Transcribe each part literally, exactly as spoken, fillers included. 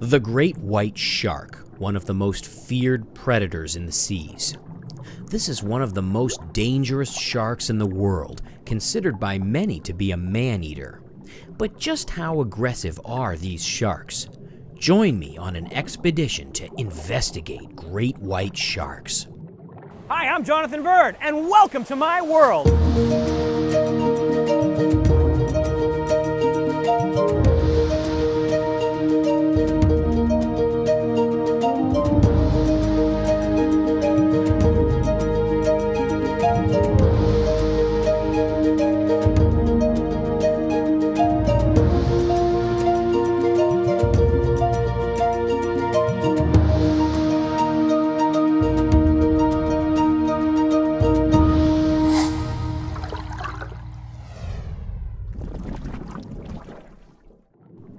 The great white shark, one of the most feared predators in the seas. This is one of the most dangerous sharks in the world, considered by many to be a man-eater. But just how aggressive are these sharks? Join me on an expedition to investigate great white sharks. Hi, I'm Jonathan Bird, and welcome to my world.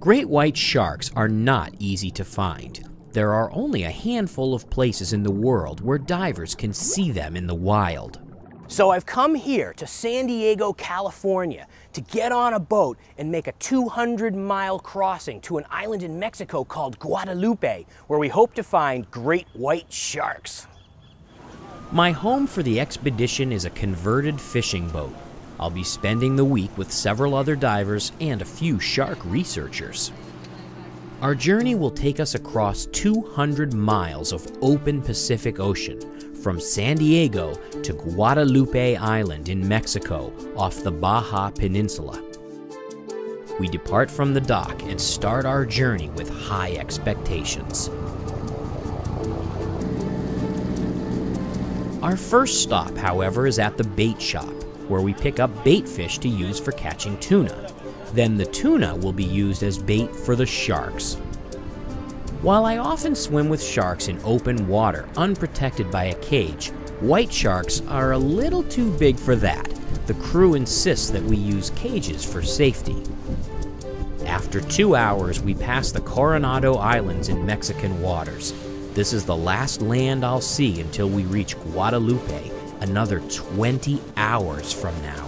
Great white sharks are not easy to find. There are only a handful of places in the world where divers can see them in the wild. So I've come here to San Diego, California to get on a boat and make a two hundred mile crossing to an island in Mexico called Guadalupe, where we hope to find great white sharks. My home for the expedition is a converted fishing boat. I'll be spending the week with several other divers and a few shark researchers. Our journey will take us across two hundred miles of open Pacific Ocean, from San Diego to Guadalupe Island in Mexico off the Baja Peninsula. We depart from the dock and start our journey with high expectations. Our first stop, however, is at the bait shop, where we pick up bait fish to use for catching tuna. Then the tuna will be used as bait for the sharks. While I often swim with sharks in open water, unprotected by a cage, white sharks are a little too big for that. The crew insists that we use cages for safety. After two hours, we pass the Coronado Islands in Mexican waters. This is the last land I'll see until we reach Guadalupe, another twenty hours from now.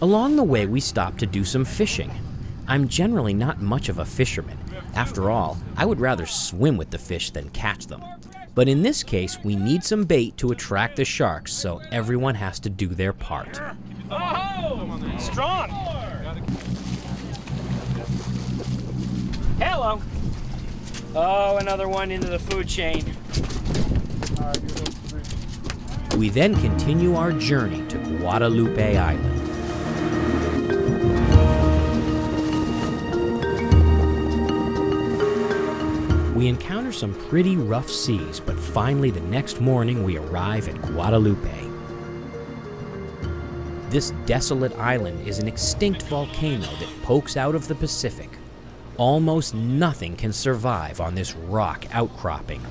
Along the way, we stop to do some fishing. I'm generally not much of a fisherman. After all, I would rather swim with the fish than catch them. But in this case, we need some bait to attract the sharks, so everyone has to do their part. Oh, strong! Hello! Oh, another one into the food chain. We then continue our journey to Guadalupe Island. We encounter some pretty rough seas, but finally the next morning we arrive at Guadalupe. This desolate island is an extinct volcano that pokes out of the Pacific. Almost nothing can survive on this rock outcropping.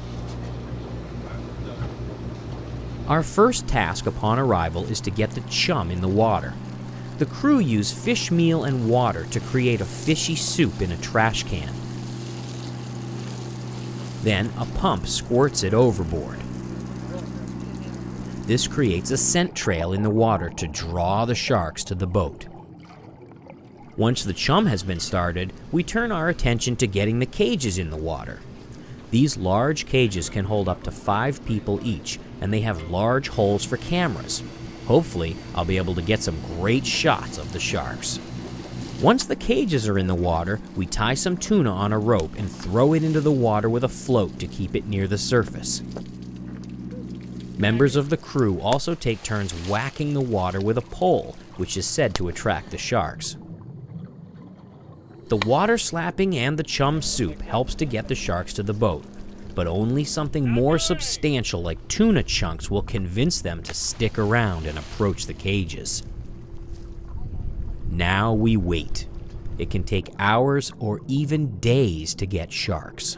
Our first task upon arrival is to get the chum in the water. The crew use fish meal and water to create a fishy soup in a trash can. Then a pump squirts it overboard. This creates a scent trail in the water to draw the sharks to the boat. Once the chum has been started, we turn our attention to getting the cages in the water. These large cages can hold up to five people each, and they have large holes for cameras. Hopefully, I'll be able to get some great shots of the sharks. Once the cages are in the water, we tie some tuna on a rope and throw it into the water with a float to keep it near the surface. Members of the crew also take turns whacking the water with a pole, which is said to attract the sharks. The water slapping and the chum soup helps to get the sharks to the boat, but only something more substantial like tuna chunks will convince them to stick around and approach the cages. Now we wait. It can take hours or even days to get sharks.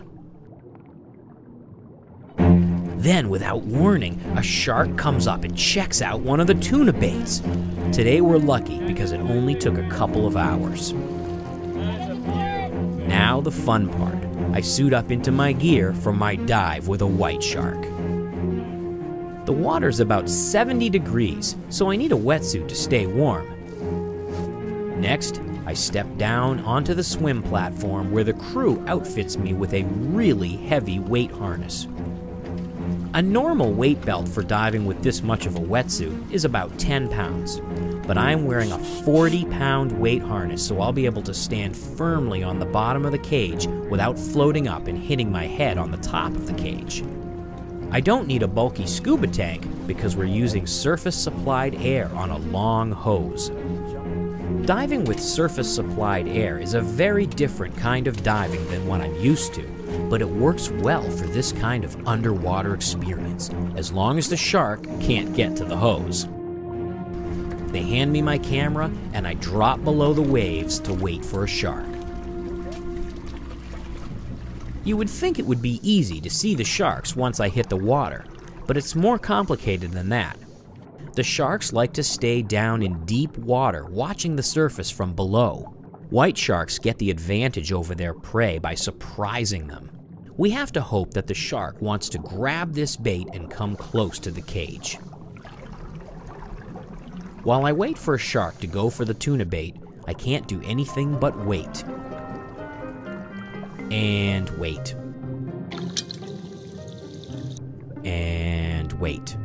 Then, without warning, a shark comes up and checks out one of the tuna baits. Today we're lucky because it only took a couple of hours. Now the fun part. I suit up into my gear for my dive with a white shark. The water's about seventy degrees, so I need a wetsuit to stay warm. Next, I step down onto the swim platform where the crew outfits me with a really heavy weight harness. A normal weight belt for diving with this much of a wetsuit is about ten pounds, but I'm wearing a forty pound weight harness, so I'll be able to stand firmly on the bottom of the cage without floating up and hitting my head on the top of the cage. I don't need a bulky scuba tank because we're using surface supplied air on a long hose. Diving with surface supplied air is a very different kind of diving than what I'm used to, but it works well for this kind of underwater experience, as long as the shark can't get to the hose. They hand me my camera and I drop below the waves to wait for a shark. You would think it would be easy to see the sharks once I hit the water, but it's more complicated than that. The sharks like to stay down in deep water, watching the surface from below. White sharks get the advantage over their prey by surprising them. We have to hope that the shark wants to grab this bait and come close to the cage. While I wait for a shark to go for the tuna bait, I can't do anything but wait. And wait. And wait.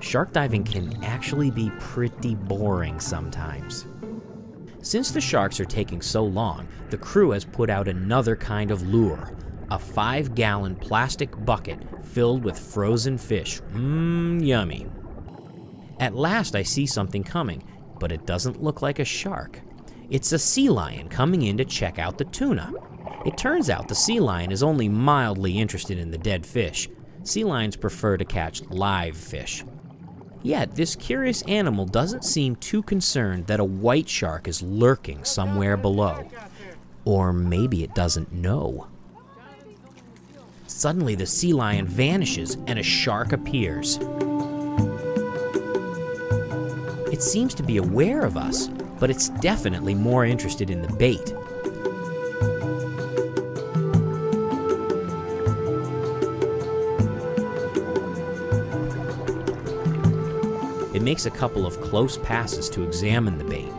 Shark diving can actually be pretty boring sometimes. Since the sharks are taking so long, the crew has put out another kind of lure, a five gallon plastic bucket filled with frozen fish. Mmm, yummy. At last I see something coming, but it doesn't look like a shark. It's a sea lion coming in to check out the tuna. It turns out the sea lion is only mildly interested in the dead fish. Sea lions prefer to catch live fish. Yet, this curious animal doesn't seem too concerned that a white shark is lurking somewhere below. Or maybe it doesn't know. Suddenly, the sea lion vanishes and a shark appears. It seems to be aware of us, but it's definitely more interested in the bait. It makes a couple of close passes to examine the bait.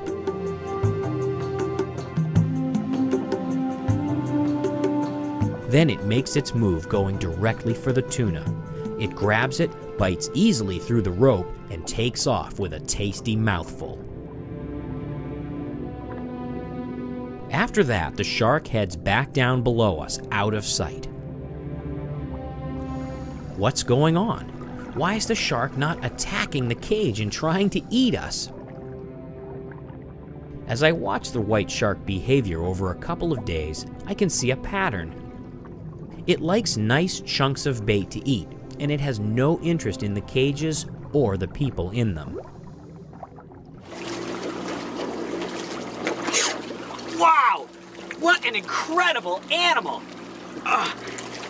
Then it makes its move, going directly for the tuna. It grabs it, bites easily through the rope, and takes off with a tasty mouthful. After that, the shark heads back down below us, out of sight. What's going on? Why is the shark not attacking the cage and trying to eat us? As I watch the white shark behavior over a couple of days, I can see a pattern. It likes nice chunks of bait to eat, and it has no interest in the cages or the people in them. Wow! What an incredible animal! Ugh.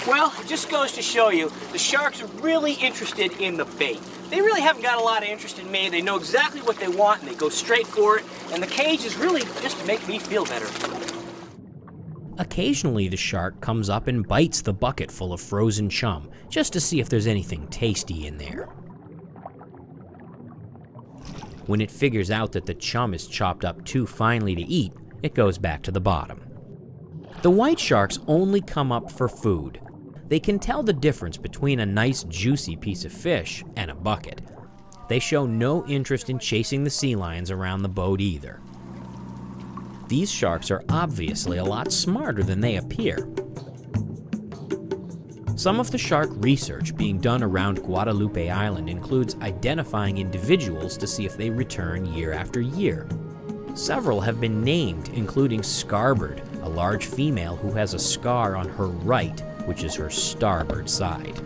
Well, it just goes to show you, the sharks are really interested in the bait. They really haven't got a lot of interest in me. They know exactly what they want and they go straight for it. And the cages really just make me feel better. Occasionally the shark comes up and bites the bucket full of frozen chum, just to see if there's anything tasty in there. When it figures out that the chum is chopped up too finely to eat, it goes back to the bottom. The white sharks only come up for food. They can tell the difference between a nice juicy piece of fish and a bucket. They show no interest in chasing the sea lions around the boat either. These sharks are obviously a lot smarter than they appear. Some of the shark research being done around Guadalupe Island includes identifying individuals to see if they return year after year. Several have been named, including Scarboard, a large female who has a scar on her right, which is her starboard side.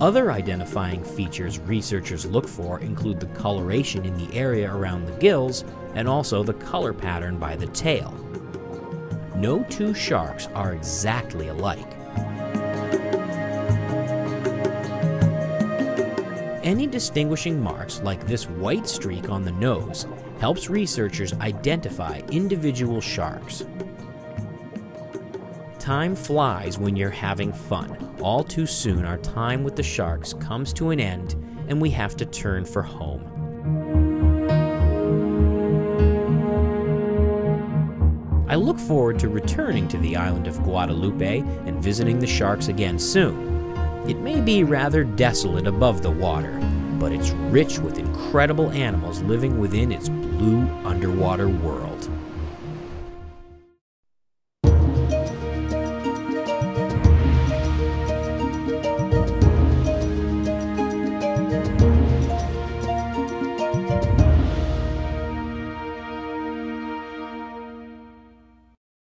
Other identifying features researchers look for include the coloration in the area around the gills and also the color pattern by the tail. No two sharks are exactly alike. Any distinguishing marks, like this white streak on the nose, helps researchers identify individual sharks. Time flies when you're having fun. All too soon, our time with the sharks comes to an end, and we have to turn for home. look forward to returning to the island of Guadalupe and visiting the sharks again soon. It may be rather desolate above the water, but it's rich with incredible animals living within its blue underwater world.